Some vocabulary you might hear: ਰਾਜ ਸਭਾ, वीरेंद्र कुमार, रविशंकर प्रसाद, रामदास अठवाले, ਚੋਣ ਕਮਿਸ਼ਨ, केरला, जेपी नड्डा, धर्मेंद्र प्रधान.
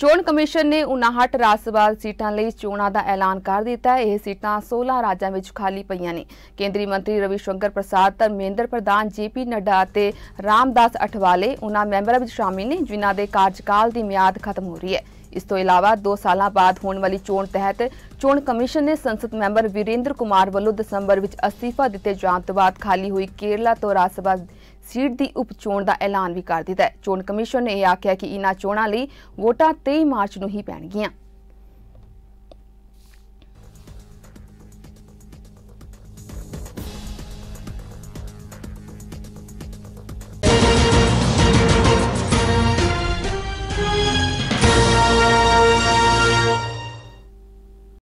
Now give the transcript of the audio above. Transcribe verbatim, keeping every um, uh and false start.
चोण commission ने उनाहट राज्यसभा सीटां लई चोणा दा ऐलान कर दिता है। यह सीटां सोलह राज्यां विच खाली पईयां ने। केंद्रीय मंत्री रविशंकर प्रसाद, धर्मेंद्र प्रधान, जेपी नड्डा ते रामदास अठवाले उन्हां मैंबरां विच शामिल ने जिन्हां दे कार्यकाल दी म्याद खत्म हो रही है। इस तो इलावा दो साल बाद होने वाली चोण तहत चोण कमीशन ने संसद मैंबर वीरेंद्र कुमार वालों दिसंबर विच अस्तीफा दिते जाण तों बाद खाली हुई केरला तो राज्यसभा सीट की उपचोण का ऐलान भी कर दिता है। चोण कमीशन ने यह आख्या कि इन्होंने चोणों लिए वोटां तेईस मार्च को ही पैणगियां।